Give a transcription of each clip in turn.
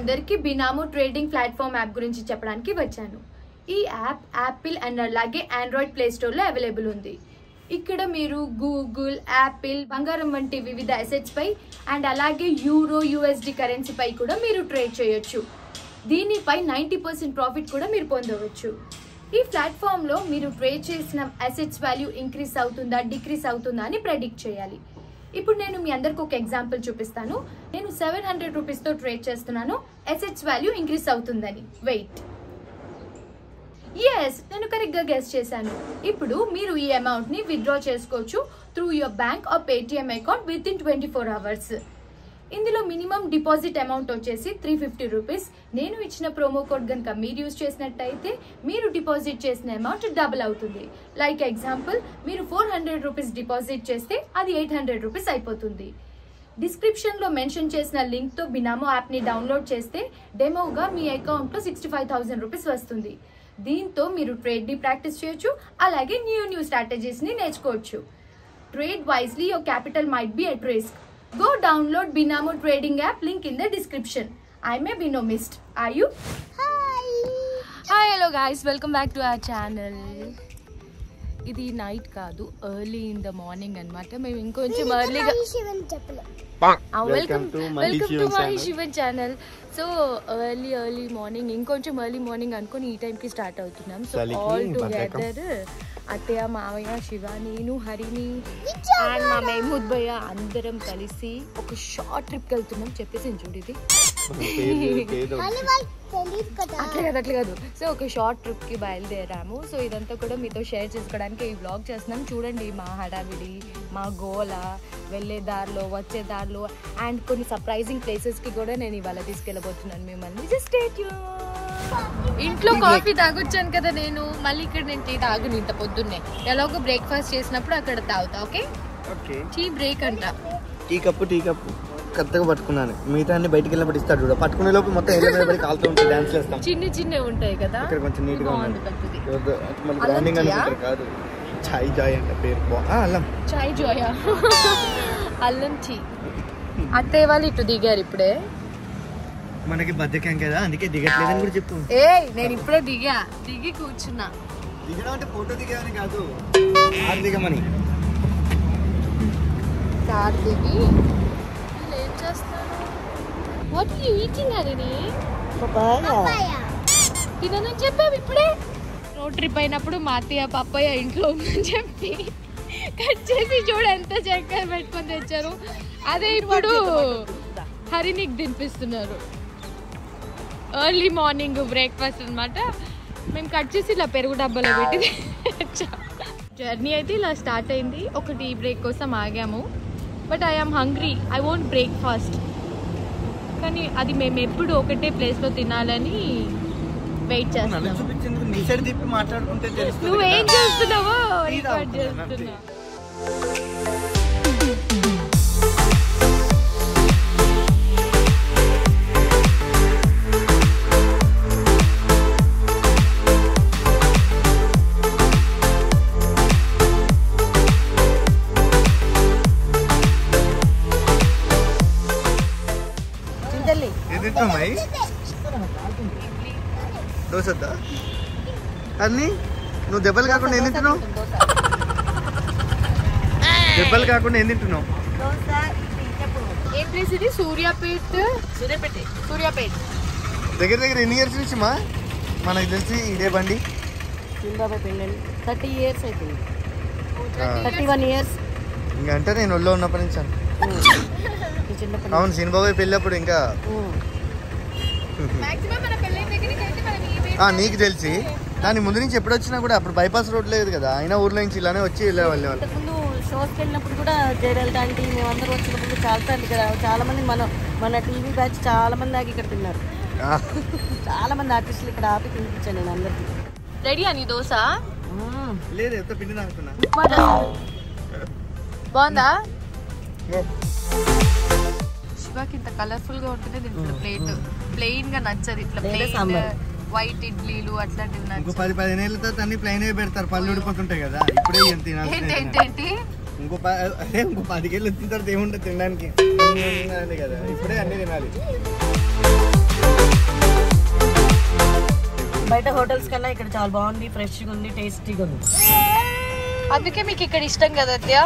अंदर Binomo trading platform app गुरिंची चेप्पडानिकी वच्चानु। ई ऐप ऐपिल अंड अलागे एंड्राइड प्ले स्टोर लो अवेलेबल उंदी। इक्कड़ मीरू गूगल ऐपिल बंगारम वंटी विविध असेट्स पै अंड अलागे यूरो यूएसडी करेंसी पै कूडा मीरू ट्रेड चेयोच्चु। दीनिपै 90% प्रॉफिट कूडा मीरू पोंदवच्चु। ई प्लेटफॉर्म लो मीरू ट्रेड चेसिन असेट्स वाल्यू इंक्रीज अवुतुंदा डिक्रीज अवुतुंदा अनि प्रेडिक्ट चेयाली। ఇప్పుడు నేను మీ అందరికి ఒక ఎగ్జాంపుల్ చూపిస్తాను। నేను 700 రూపాయస్ తో ట్రేడ్ చేస్తున్నాను, అసెట్స్ వాల్యూ ఇంక్రీస్ అవుతుందని। వెయిట్, yes నేను కరెక్ట్ గా గెస్ చేశాను। ఇప్పుడు మీరు ఈ అమౌంట్ ని విత్డ్రా చేసుకోవచ్చు through your bank or Paytm account with in 24 hours. ఇందులో మినిమం డిపాజిట్ అమౌంట్ వచ్చేసి 350 రూపాయస్। నేను ఇచ్చిన ప్రోమో కోడ్ గనుక మీరు యూస్ చేసినట్లయితే మీరు డిపాజిట్ చేసిన అమౌంట్ డబుల్ అవుతుంది। లైక్ ఎగ్జాంపుల్ మీరు 400 రూపాయస్ డిపాజిట్ చేస్తే అది 800 రూపాయస్ అయిపోతుంది। డిస్క్రిప్షన్ లో మెన్షన్ చేసిన లింక్ తో బినామో యాప్ ని డౌన్లోడ్ చేస్తే డెమోగా మీ అకౌంట్ లో 65000 రూపాయస్ వస్తుంది। దీంతో మీరు ట్రేడ్ ని ప్రాక్టీస్ చేయొచ్చు, అలాగే న్యూ స్ట్రాటజీస్ ని నేర్చుకోవచ్చు। Trade wisely, your capital might be at risk. Go download Binomo trading app, link in the description. I'm a Binomist. Are you? Hi, hello guys, welcome back to our channel. Idi night kaadu, early in the morning anamata. Mem inkoncham early ga welcome to my Shivan channel. So early morning, inkoncham early morning ankoni ee time ki start avutunnam. So all together అత్తయ్య, మామయ్య, శివ, నేను, హరిని and మా మహమూద్ భయ్య అందరం కలిసి ఒక short ట్రిప్కి వెళ్తున్నాం చెప్పేసి చూడేది అట్లా కాదు। సో ఒక షార్ట్ ట్రిప్కి బయలుదేరాము। సో ఇదంతా కూడా మీతో షేర్ చేసుకోవడానికి ఈ బ్లాగ్ చేస్తున్నాం। చూడండి మా హడావిడి, మా గోల, వెళ్ళే దారిలో వచ్చే దారిలో అండ్ కొన్ని సర్ప్రైజింగ్ ప్లేసెస్కి కూడా నేను ఇవాళ తీసుకెళ్ళబోతున్నాను మిమ్మల్ని। Just stay tune. ఇంట్లో కాఫీ తాగొచ్చాను కదా నేను, మళ్ళీ ఇక్కడ నేను టీ తాగును ఇంత పొద్దున్నే। ఎలాగో బ్రేక్ఫాస్ట్ చేసినప్పుడు అక్కడ తాగుతా। ఓకే ఓకే, టీ బ్రేక్ అంట। టీ కప్పు కరెక్ట్గా పట్టుకున్నాను, మిగతా అన్ని బయటికి వెళ్ళినప్పుడు ఇస్తాడు చూడ। పట్టుకునే లోపు మొత్తం ఎల్లెమేబడి కాల్తో ఉంటే డాన్స్ చేస్తాం। చిన్న ఉంటాయి కదా, ఇక్కడ కొంచెం నీట్గా ఉంది పెద్దది బ్రాండింగ్ అనుకుంటారు కాదు। చాయ్ జాయ్ అంటే పేరు బా అల్లం చాయ్ జాయ్ అల్లం టీ। అత్తయ్య వాళ్ళు ఇటు దిగారు ఇప్పుడే, మనకి బద్దకం కదా అందుకే దిగట్లేదని కూడా చెప్పు। ఏయ్ నేను ఇప్పుడే దిగి కూర్చున్నా। దిగడం అంటే ఫోటో దిగేవని కాదు, కార్ దిగమని। కార్ దిగి ఏం చేస్తాను? వాట్ యు ఈటింగ్ అరేని? పపాయ ఇదను చెప్పావు ఇప్పుడే। రోడ్ ట్రిప్ అయినప్పుడు మాతయ్య పపాయ ఇంట్లో ఉందని చెప్పి కట్ చేసి చూడ ఎంత చక్కగా పెట్టుకొని తెచ్చారు। అదే ఇప్పుడు హరినికి తినిపిస్తున్నారు ఎర్లీ మార్నింగ్ బ్రేక్ఫాస్ట్ అనమాట। మేము కట్ చేసి ఇలా పెరుగు డబ్బాలో పెట్టి జర్నీ అయితే ఇలా స్టార్ట్ అయింది। ఒక టీ బ్రేక్ కోసం ఆగాము, but I am hungry, I want breakfast. కానీ అది మేము ఎప్పుడు ఒకటే ప్లేస్లో తినాలని వెయిట్ చేస్తున్నాం। నువ్వేం చేస్తున్నావో రికార్డ్ చేస్తున్నా। నువ్వు దెబ్బలు కాకుండా ఏం తింటున్నావు? దెబ్బలు కాకుండా ఏం తింటున్నావు? దగ్గర ఎన్ని ఇయర్స్ నుంచి మా మనకు తెలిసి ఇదే బండి 30 years అయిపోయింది, 31 years ఇంకా అంటే నేను ఒళ్ళో ఉన్నప్పటి నుంచి అనుకుంటున్నాను। అవును, సినిమాబాబు పెళ్ళప్పుడు ఇంకా నీకు తెలిసి దాని ముందు నుంచి ఎప్పుడు వచ్చినా కూడా అప్పుడు బైపాస్ రోడ్ లేదు కదా, అయినా ఊర్లో నుంచి ఇలానే వచ్చి వెళ్ళేవాళ్ళు। ముందు షోస్కి వెళ్ళినప్పుడు కూడా జయలలిత అంటే మేమందరూ వచ్చినప్పుడు చాలాసార్లు ఇక్కడ చాలామంది మన టీవీ బ్యాచ్ చాలామంది ఆగి ఇక్కడ తిన్నారు। చాలామంది ఆర్టిస్టులు ఇక్కడ ఆపి తినిపించాను నేను అందరికి। రెడీ అని దోశ లేదు, ఎంత పిండి నాకున్నా బాగుందా? శివాకి ఇంత కలర్ఫుల్గా ఉంటుంది దీంట్లో ప్లేట్, ప్లెయిన్గా నచ్చదు ఇట్లా ప్లేన్ వైట్ ఇడ్లీలు అట్లాంటివి నాకు 10-15 ఏళ్ళ తర్వాత అన్ని ప్లెయిన్ అయి పెడతారు, పళ్ళు ఉడిపోతుంటాయి కదా। ఇప్పుడే ఏం తినాలి? ఇంకో 10 ఏళ్ళు వచ్చిన తర్వాత ఏముంటుంది తినడానికి కదా, ఇప్పుడే అన్ని తినాలి। బయట హోటల్స్ కన్నా ఇక్కడ చాలా బాగుంది, ఫ్రెష్ గా ఉంది, టేస్టీగా ఉంది. అందుకే మీకు ఇక్కడ ఇష్టం కదా అత్యా,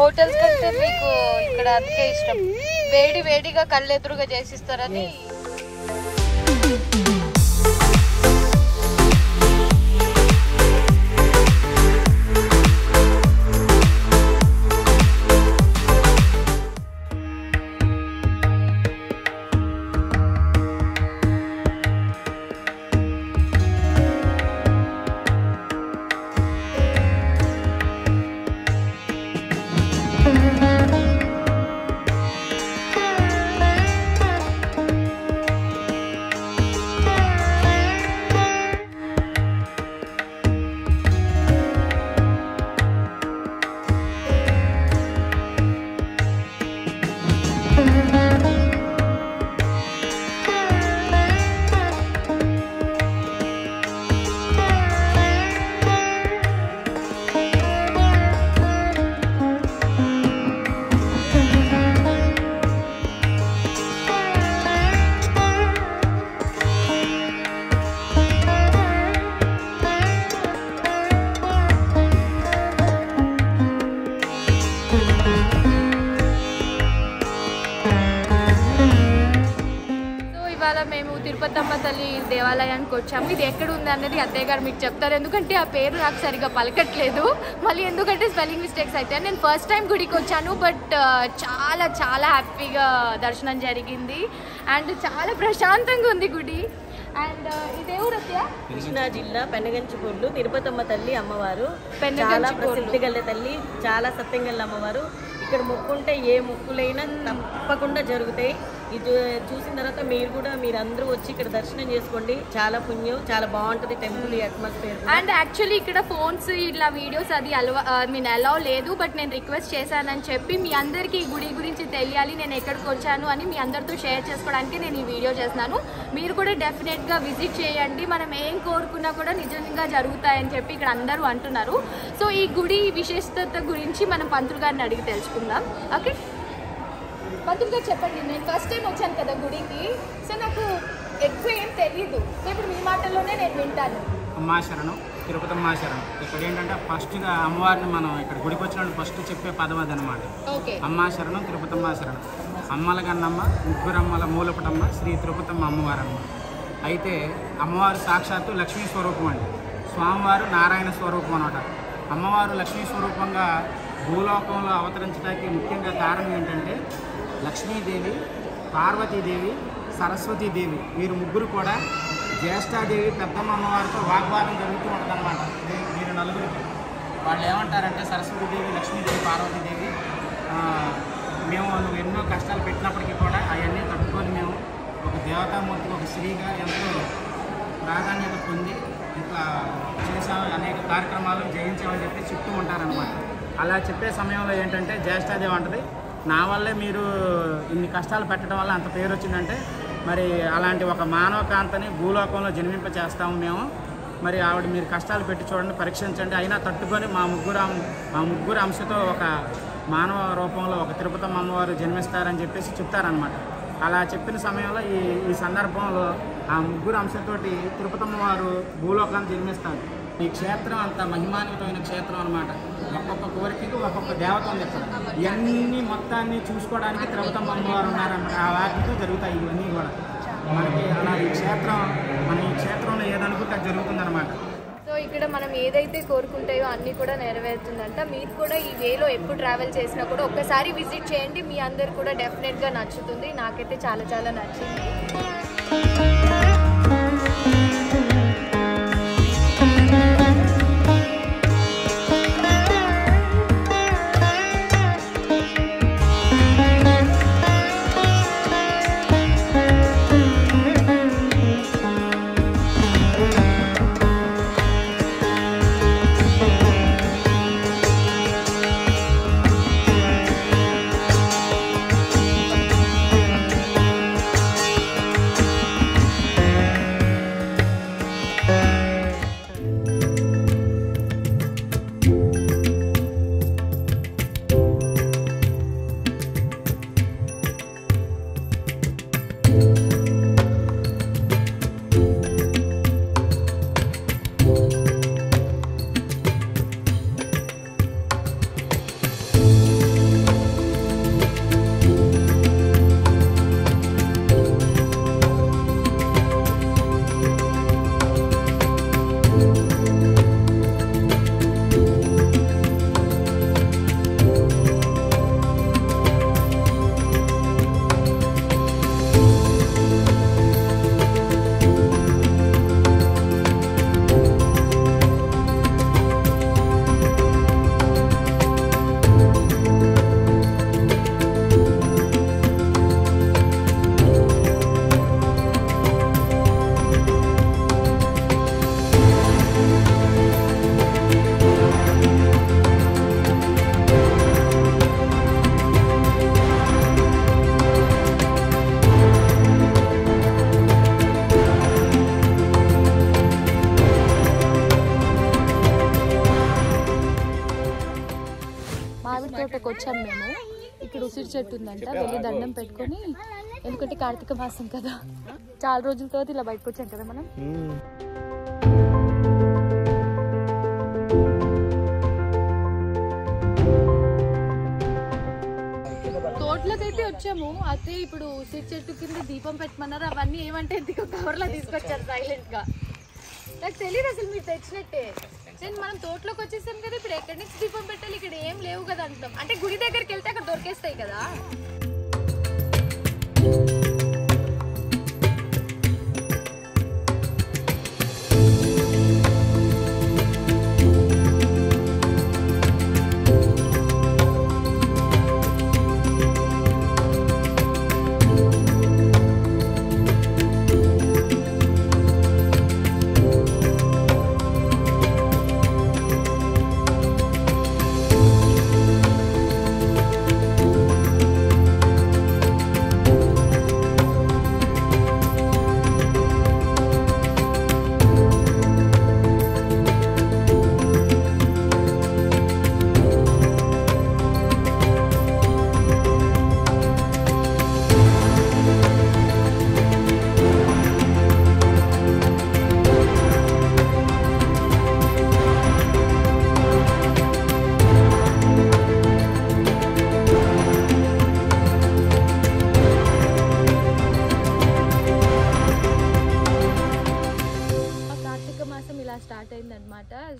హోటల్స్ కంటే మీకు ఇక్కడ అందుకే ఇష్టం. వేడి వేడిగా కళ్ళెదురుగా చేసిస్తారని. తిరుపతమ్మ తల్లి దేవాలయానికి వచ్చాము. ఇది ఎక్కడ ఉంది అనేది అత్తయ్య గారు మీకు చెప్తారు, ఎందుకంటే ఆ పేరు నాకు సరిగా పలకట్లేదు మళ్ళీ, ఎందుకంటే స్పెల్లింగ్ మిస్టేక్స్ అయితే. నేను ఫస్ట్ టైం గుడికి వచ్చాను, బట్ చాలా చాలా హ్యాపీగా దర్శనం జరిగింది అండ్ చాలా ప్రశాంతంగా ఉంది గుడి. అండ్ ఇదే కృష్ణా జిల్లా పెనగంచిపూర్లు తిరుపతమ్మ తల్లి అమ్మవారు చాలా ప్రసిద్ధి గల్ల తల్లి, చాలా సత్యం గల్ల అమ్మవారు. ఇక్కడ మొక్కుంటే ఏ మొక్కులైనా తప్పకుండా జరుగుతాయి. ఇది చూసిన తర్వాత మీరు కూడా మీరందరూ వచ్చి ఇక్కడ దర్శనం చేసుకోండి, చాలా పుణ్యం, చాలా బాగుంటుంది టెంపుల్ అట్మాస్ఫియర్. అండ్ యాక్చువల్లీ ఇక్కడ ఫోన్స్ ఇలా వీడియోస్ అది అలౌ లేదు, బట్ నేను రిక్వెస్ట్ చేశానని చెప్పి మీ అందరికీ ఈ గుడి గురించి తెలియాలి, నేను ఎక్కడికి వచ్చాను అని మీ అందరితో షేర్ చేసుకోవడానికి నేను ఈ వీడియో చేస్తున్నాను. మీరు కూడా డెఫినెట్గా విజిట్ చేయండి, మనం ఏం కోరుకున్నా కూడా నిజంగా జరుగుతాయని చెప్పి ఇక్కడ అందరూ అంటున్నారు. సో ఈ గుడి విశేషత గురించి మనం పంతులు గారిని అడిగి తెలుసుకుందాం. ఓకే పంతులుగా చెప్పండి, నేను ఫస్ట్ టైం వచ్చాను కదా గుడికి, సో నాకు ఎక్కువ ఏం తెలీదు, ఇప్పుడు మీ మాటల్లోనే నేను వింటాను. అమ్మా శరణం, తిరుపతమ్మ శరణం. ఇక్కడ ఏంటంటే ఫస్ట్గా అమ్మవారిని మనం ఇక్కడ గుడికి వచ్చినప్పుడు ఫస్ట్ చెప్పే పదం అది అనమాట. అమ్మా శరణం, తిరుపతమ్మ శరణం. అమ్మల గన్నమ్మ, ముగ్గురమ్మల మూలపటమ్మ, శ్రీ తిరుపతమ్మ అమ్మవారమ్మ. అయితే అమ్మవారు సాక్షాత్తు లక్ష్మీ స్వరూపం అండి, స్వామివారు నారాయణ స్వరూపం అనమాట. అమ్మవారు లక్ష్మీ స్వరూపంగా భూలోకంలో అవతరించడానికి ముఖ్యంగా కారణం ఏంటంటే లక్ష్మీదేవి, పార్వతీదేవి, సరస్వతీదేవి వీరు ముగ్గురు కూడా జ్యేష్ఠాదేవి పెద్దమ్మ అమ్మవారితో వాగ్వాదం జరుగుతూ ఉంటుందన్నమాట. వీరు నలుగురికి వాళ్ళు ఏమంటారంటే సరస్వతీదేవి, లక్ష్మీదేవి, పార్వతీదేవి మేము నువ్వు ఎన్నో కష్టాలు పెట్టినప్పటికీ కూడా అవన్నీ తట్టుకొని మేము ఒక దేవతామూర్తి, ఒక స్త్రీగా ఎంతో ప్రాధాన్యత పొంది ఇట్లా చేసాము, అనేక కార్యక్రమాలు జయించామని చెప్పి చెప్తూ ఉంటారనమాట. అలా చెప్పే సమయంలో ఏంటంటే జ్యేష్ఠాదేవి అంటది, నా వల్లే మీరు ఇన్ని కష్టాలు పెట్టడం వల్ల అంత పేరు వచ్చిందంటే మరి అలాంటి ఒక మానవ కాంతని భూలోకంలో జన్మింప చేస్తాము మేము, మరి ఆవిడ మీరు కష్టాలు పెట్టి చూడండి, పరీక్షించండి, అయినా తట్టుకొని మా ముగ్గురు అంశతో ఒక మానవ రూపంలో ఒక తిరుపతమ్మ అమ్మవారు జన్మిస్తారని చెప్పేసి చెప్తారనమాట. అలా చెప్పిన సమయంలో ఈ సందర్భంలో ఆ ముగ్గురు అంశతోటి తిరుపతమ్మ వారు భూలోకాన్ని జన్మిస్తారు. ఈ క్షేత్రం అంత మహిమాన్వితమైన క్షేత్రం అనమాట. ఒక్కొక్క కోరికకు ఒక్కొక్క దేవత ఉంది ఇక్కడ. ఇవన్నీ మొత్తాన్ని చూసుకోవడానికి తిరుపతమ్మ అమ్మవారు ఉన్నారన్నమాట. ఆ వాటితో జరుగుతాయి ఇవన్నీ కూడా మనకి. అలా ఈ క్షేత్రం మన ఈ క్షేత్రంలో ఏదనుకుంటే అది జరుగుతుందన్నమాట. సో ఇక్కడ మనం ఏదైతే కోరుకుంటాయో అన్నీ కూడా నెరవేరుతుందంట. మీరు కూడా ఈ వేలో ఎప్పుడు ట్రావెల్ చేసినా కూడా ఒక్కసారి విజిట్ చేయండి, మీ అందరు కూడా డెఫినెట్గా నచ్చుతుంది. నాకైతే చాలా చాలా నచ్చింది. మామిడి తోటకు వచ్చాం మేము. ఇక్కడ ఉసిరి చెట్టు ఉందంట, వెళ్ళి దండం పెట్టుకొని, ఎందుకంటే కార్తీక మాసం కదా, చాలా రోజుల తర్వాత ఇలా బయటకు వచ్చాం కదా మనం. తోటలోకైతే వచ్చాము. అయితే ఇప్పుడు ఉసిరి చెట్టు కింద దీపం పెట్టమన్నారు. అవన్నీ ఏమంటే కవర్లో తీసుకొచ్చారు సైలెంట్ గా. నాకు తెలియదు అసలు మీరు తెచ్చినట్టే. మనం తోటలోకి వచ్చేసాం కదా, ఇప్పుడు ఎక్కడి నుంచి దీపం పెట్టాలి? ఇక్కడ ఏం లేవు కదా అంటాం, అంటే గుడి దగ్గరికి వెళ్తే అక్కడ దొరికేస్తాయి కదా.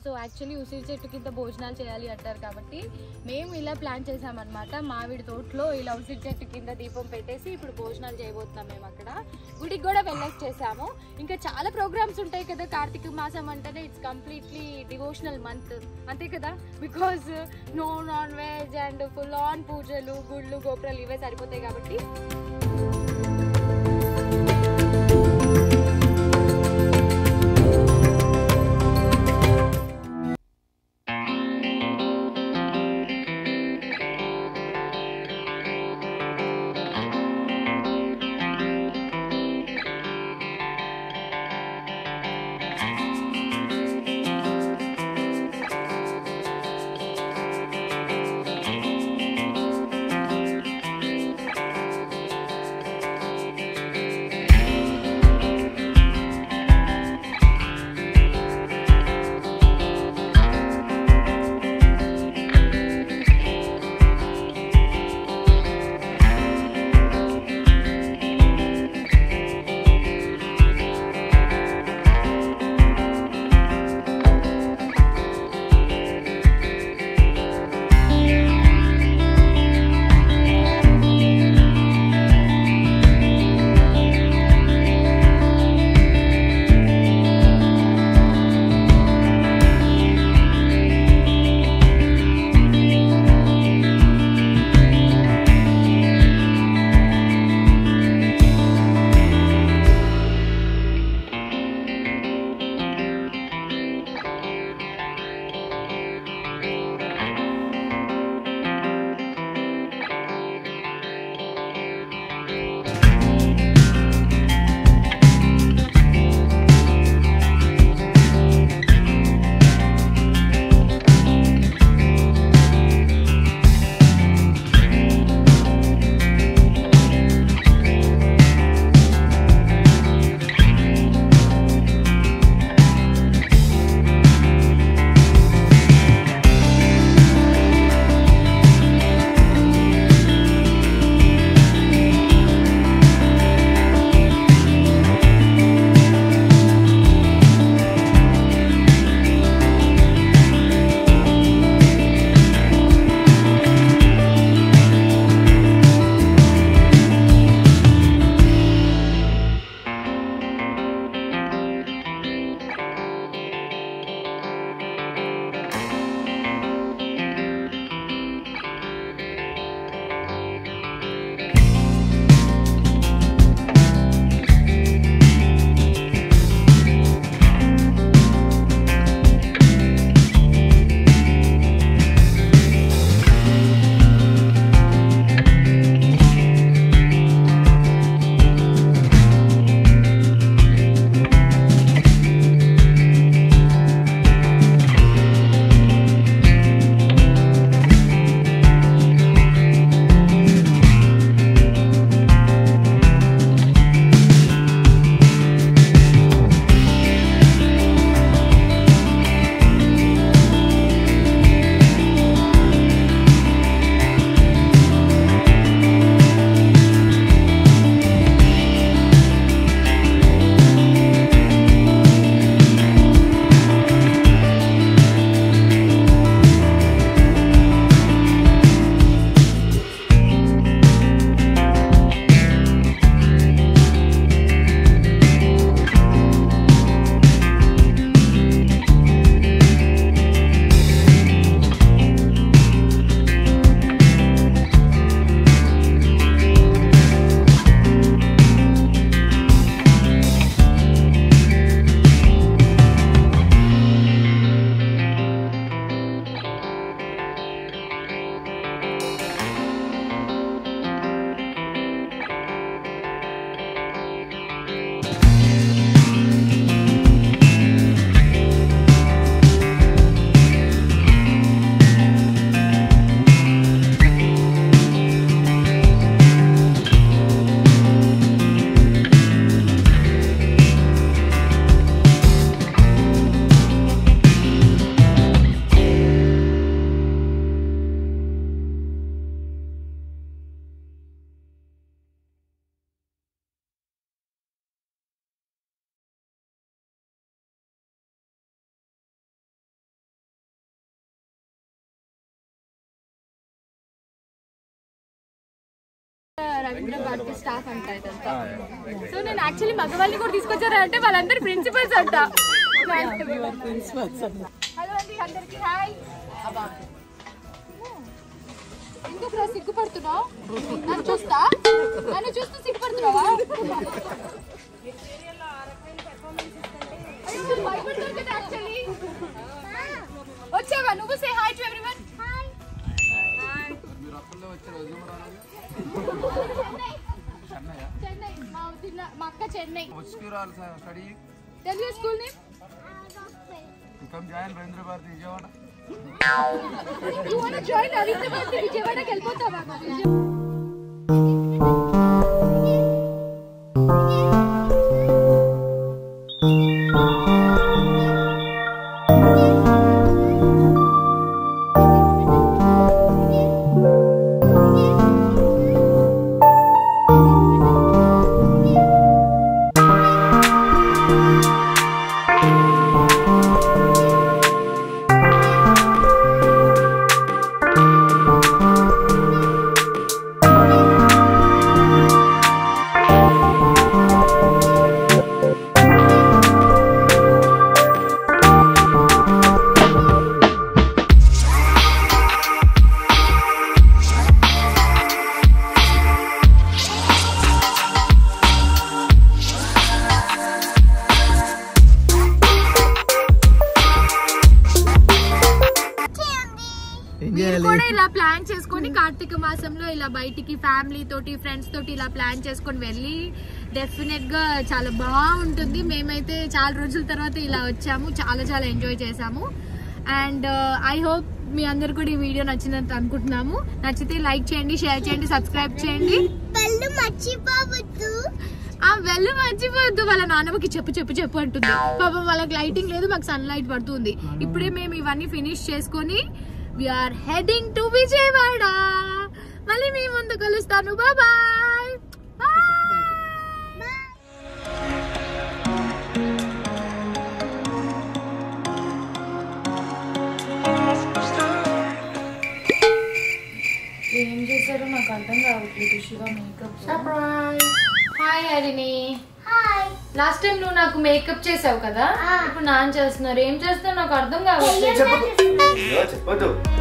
సో యాక్చువల్లీ ఉసిరి చెట్టు కింద భోజనాలు చేయాలి అంటారు కాబట్టి మేము ఇలా ప్లాన్ చేసామన్నమాట. మామిడి తోటలో ఇలా ఉసిరి చెట్టు కింద దీపం పెట్టేసి ఇప్పుడు భోజనాలు చేయబోతున్నాం. మేము అక్కడ గుడికి కూడా వెళ్ళేసి చేసాము. ఇంకా చాలా ప్రోగ్రామ్స్ ఉంటాయి కదా, కార్తీక మాసం అంటేనే ఇట్స్ కంప్లీట్లీ డివోషనల్ మంత్ అంతే కదా. Because no non veg and full on పూజలు, గుళ్ళు గోపురాలు ఇవే సరిపోతాయి కాబట్టి. रवींद्रबाद के स्टाफ अंत सो ना ऐक्चुअली मगवाचारे वाली प्रिंसिपल्स अंत हेलो अंडी अंदर की हाई इंकोरा सिग्पड़ना ना चूस्ता ना चूस्त सिग्पड़नावा विजयवाड़ा प्लान चेसुकोनी कार्तिक मासंलो इला बयटिकी फैमिली तोटी फ्रेंड्स तोटी इला प्लान चेसुकोनी वेल्ली डेफिनेट गा चाला बागुंटुंदी। मेमैते चाला रोजुल तर्वात इला वच्चामु चाला चाला एंजॉय चेसामु एंड आई होप मी अंदरू कूडा ई वीडियो नच्चिंदंत अनुकुंटुन्नामु। नच्चिते लाइक चेयंडी शेर चेयंडी सब्सक्राइब चेयंडी बेल मर्चिपोवद्दु वेल मर्चिपोवद्दु। వాళ్ళ నాన్నమ్మకి చెప్పు చెప్పు చెప్పు అంటుంది పాపం వాళ్ళకి లైటింగ్ లేదు మాకు సన్ లైట్ పడుతుంది। ఇప్పుడే మేము ఇవన్నీ ఫినిష్ చేసుకొని We are heading to Vijayawada. Malli mee mundu kalustanu. Bye bye. Em chesaru naaku artham kaavutledu Shiva makeup. Surprise. Hi Harini. Hi. Last time nu naaku makeup chesavu kada. Ippudu naan chestunaru. Em chestunnaro naaku artham kaavutledu. Cheppadu.